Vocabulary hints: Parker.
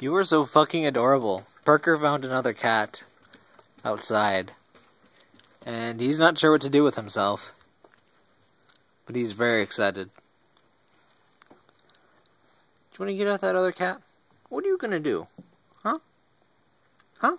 You were so fucking adorable. Parker found another cat outside, and he's not sure what to do with himself, but he's very excited. Do you want to get at that other cat? What are you going to do? Huh? Huh?